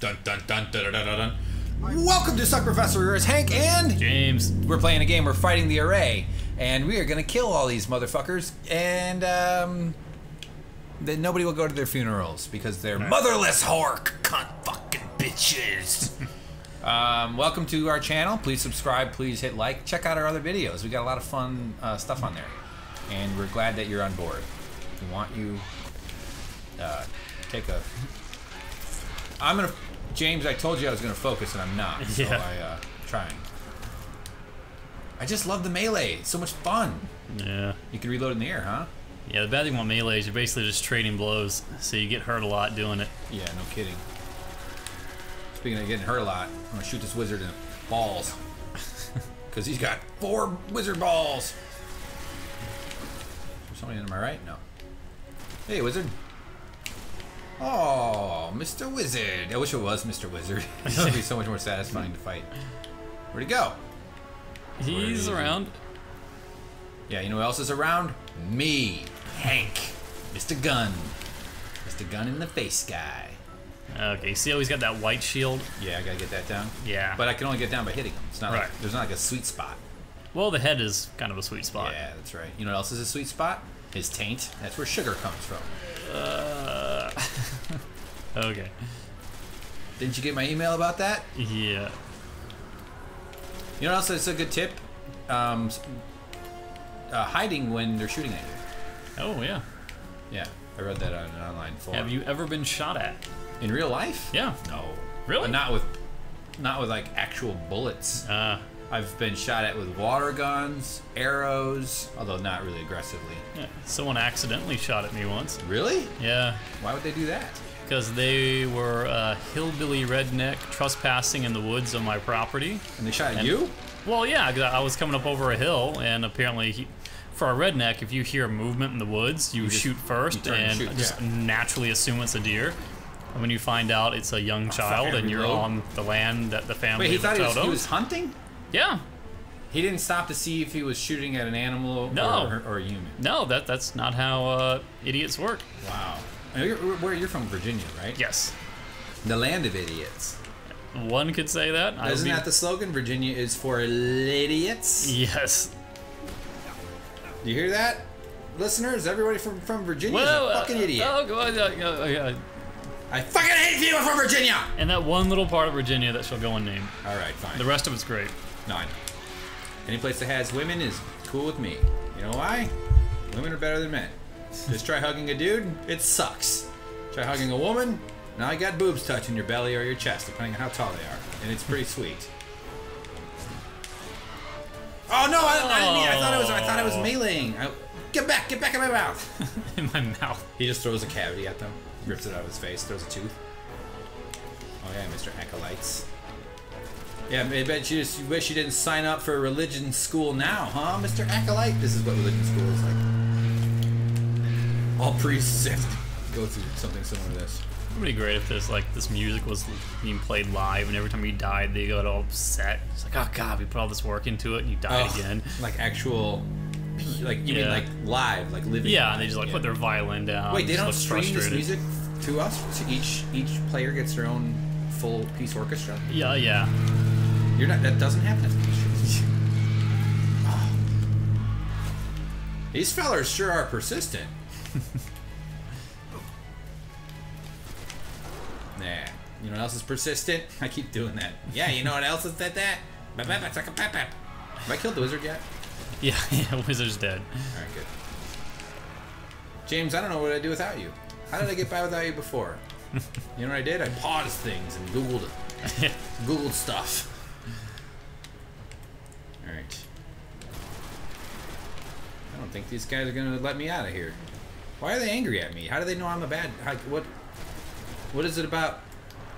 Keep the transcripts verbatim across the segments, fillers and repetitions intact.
Dun dun dun dun dun dun dun. Welcome to Suck Professor. It's Hank and James. We're playing a game. We're fighting the array, and we are gonna kill all these motherfuckers. And um, then nobody will go to their funerals because they're nice. Motherless hork cunt fucking bitches. Um, welcome to our channel. Please subscribe. Please hit like. Check out our other videos. We got a lot of fun uh, stuff on there, and we're glad that you're on board. We want you uh, take a. I'm gonna. James, I told you I was going to focus, and I'm not, so yeah. I, uh, trying. I just love the melee. It's so much fun. Yeah. You can reload in the air, huh? Yeah, the bad thing about melee is you're basically just trading blows, so you get hurt a lot doing it. Yeah, no kidding. Speaking of getting hurt a lot, I'm going to shoot this wizard in the balls. Because he's got four wizard balls. Is there somebody to my right? No. Hey, wizard. Oh, Mister Wizard. I wish it was Mister Wizard. It would be so much more satisfying to fight. Where'd he go? He's he? around. Yeah, you know who else is around? Me, Hank. Mister Gun. Mister Gun in the face guy. Okay, see how he's got that white shield? Yeah, I gotta get that down. Yeah. But I can only get down by hitting him. It's not right. Like, there's not like a sweet spot. Well, the head is kind of a sweet spot. Yeah, that's right. You know what else is a sweet spot? His taint. That's where sugar comes from. Uh, okay. Didn't you get my email about that? Yeah. You know what else is a good tip? Um, uh, hiding when they're shooting at you. Oh, yeah. Yeah, I read that on an online forum. Have you ever been shot at? In real life? Yeah. No. Really? But not with, not with, like, actual bullets. Uh. I've been shot at with water guns, arrows, although not really aggressively. Yeah, someone accidentally shot at me once. Really? Yeah. Why would they do that? Because they were a hillbilly redneck trespassing in the woods on my property. And they shot at and, you? Well, yeah, because I was coming up over a hill, and apparently, he, for a redneck, if you hear movement in the woods, you, you just, shoot first you and, and shoot. just yeah. naturally assume it's a deer. And when you find out it's a young child and you're road. on the land that the family Wait, he thought he was, he was hunting? Yeah. He didn't stop to see if he was shooting at an animal no. or, or a human. No, that that's not how uh, idiots work. Wow. You're, where you're from, Virginia, right? Yes. The land of idiots. One could say that. Isn't be... that the slogan? Virginia is for idiots? Yes. You hear that? Listeners, everybody from, from Virginia well, is a fucking uh, idiot. Oh, God, uh, uh, uh, I fucking hate people from Virginia! And that one little part of Virginia that shall go unnamed. Alright, fine. The rest of it's great. Nine. Any place that has women is cool with me. You know why? Women are better than men. Just try hugging a dude, it sucks. Try hugging a woman, now you got boobs touching your belly or your chest, depending on how tall they are. And it's pretty sweet. Oh no, I, I didn't mean I thought it was I thought it was meleeing. I, get back, get back in my mouth. In my mouth. He just throws a cavity at them. Rips it out of his face, throws a tooth. Oh yeah, Mister Acolytes. Yeah, I bet you just wish you didn't sign up for a religion school now, huh, Mister Acolyte? This is what religion school is like. All priests have to go through something similar to this. It would be great if this, like, this music was being played live, and every time you died, they got all upset. It's like, oh god, we put all this work into it, and you died oh, again. Like actual. Like you yeah. mean like live, like living? Yeah, and they just like yeah. put their violin down. Wait, they don't stream this music to us? So each each player gets their own full piece orchestra. Yeah, yeah. You're not. That doesn't happen. Oh. These fellers sure are persistent. Nah, you know what else is persistent? I keep doing that. Yeah, you know what else is that that? Have I killed the wizard yet? Yeah, yeah, Wizard's dead. Alright, good. James, I don't know what I'd do without you. How did I get by without you before? You know what I did? I paused things and Googled it. Googled stuff. Alright. I don't think these guys are going to let me out of here. Why are they angry at me? How do they know I'm a bad... How, what What is it about...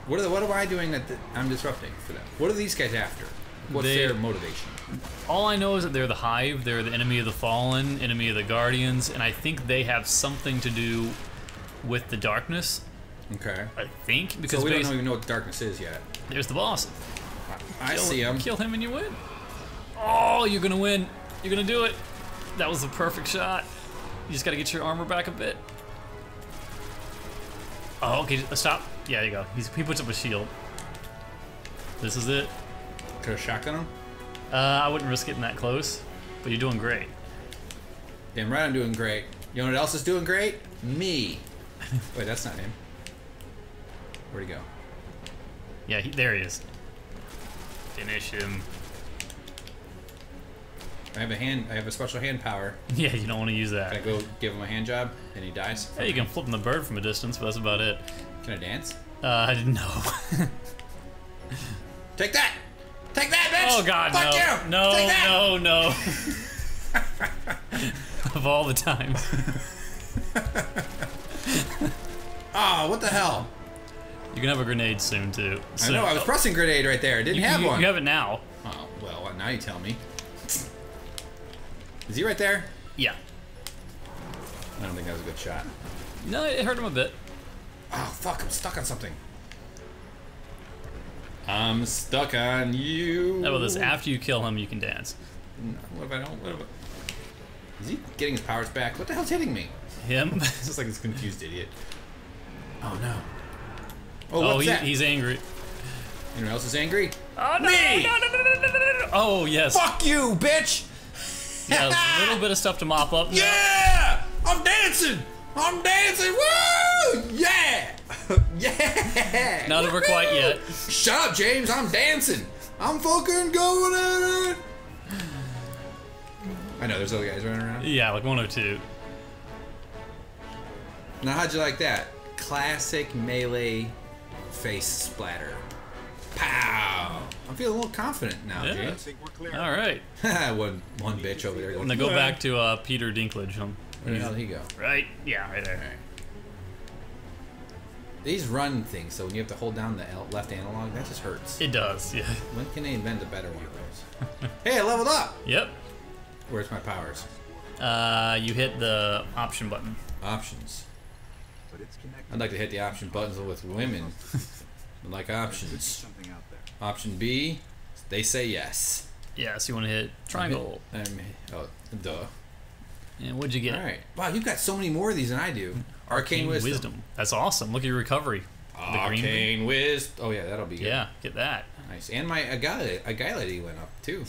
What, are the, what am I doing that the, I'm disrupting for them? What are these guys after? What's they, their motivation? All I know is that they're the Hive, they're the enemy of the Fallen, enemy of the Guardians, and I think they have something to do with the darkness. Okay. I think, because so we don't even know what the darkness is yet. There's the boss. I, I kill, see him. Kill him and you win. Oh, you're gonna win. You're gonna do it. That was the perfect shot. You just gotta get your armor back a bit. Oh, okay, stop. Yeah, there you go. He's, he puts up a shield. This is it. Could have shotgun him? Uh, I wouldn't risk getting that close, but you're doing great. Damn right I'm doing great. You know what else is doing great? Me. Wait, that's not him. Where'd he go? Yeah, he, there he is. Finish him. I have a hand. I have a special hand power. Yeah, you don't want to use that. Can I go give him a hand job and he dies? Yeah, you can flip him the bird from a distance, but that's about it. Can I dance? Uh, I didn't know. Take that! Take that, bitch! Oh God, fuck you! No, Take that! no, no. Of all the times. Oh, what the hell? You can have a grenade soon too. Soon. I know. I was pressing grenade right there. I didn't you, have you, one. You have it now. Oh well, now you tell me. Is he right there? Yeah. I don't think that was a good shot. No, it hurt him a bit. Oh, fuck, I'm stuck on something. I'm stuck on you. How about this? After you kill him, you can dance. No, what if I don't? What if I... Is he getting his powers back? What the hell's hitting me? Him? It's just like this confused idiot. Oh, no. Oh, what's oh he, that? He's angry. Anyone else is angry? Oh, no, me! No, no, no, no, no, no, no. Oh, yes. Fuck you, bitch! Yeah, a little bit of stuff to mop up. Now. Yeah! I'm dancing! I'm dancing! Woo! Yeah! Yeah! Not over quite yet. Shut up, James! I'm dancing! I'm fucking going at it! I know, there's other guys running around. Yeah, like one or two. Now, how'd you like that? Classic melee face splatter. Pow! I'm feeling a little confident now, yeah. James. I think we're clear. All right. one, one bitch over there. Going, and they go yeah. back to uh, Peter Dinklage. Where the hell did he go? Right? Yeah, right there. Right. These run things, so when you have to hold down the left analog, that just hurts. It does, yeah. When can they invent a better one of those? Hey, I leveled up! Yep. Where's my powers? Uh, you hit the option button. Options. But it's connected. I'd like to hit the option buttons with women. I like options. Option B, they say yes. Yes, yeah, so you want to hit triangle. I mean, oh, duh. And what'd you get? All right. Wow, you've got so many more of these than I do. Arcane, Arcane wisdom. wisdom. That's awesome. Look at your recovery. Arcane wisdom. Oh yeah, that'll be good. Yeah, get that. Nice. And my agility went up too.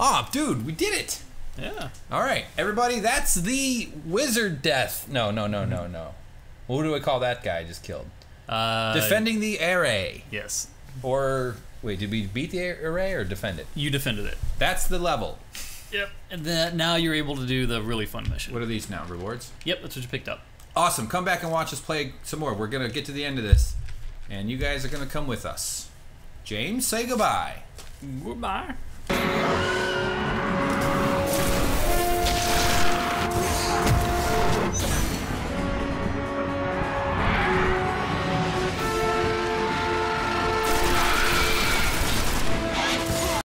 Oh, dude, we did it. Yeah. All right, everybody. That's the wizard death. No, no, no, no, no. What do I call that guy I just killed? Uh, Defending the array. Yes. Or, wait, did we beat the array or defend it? You defended it. That's the level. Yep. And then now you're able to do the really fun mission. What are these now? Rewards? Yep, that's what you picked up. Awesome. Come back and watch us play some more. We're going to get to the end of this. And you guys are going to come with us. James, say goodbye. Goodbye.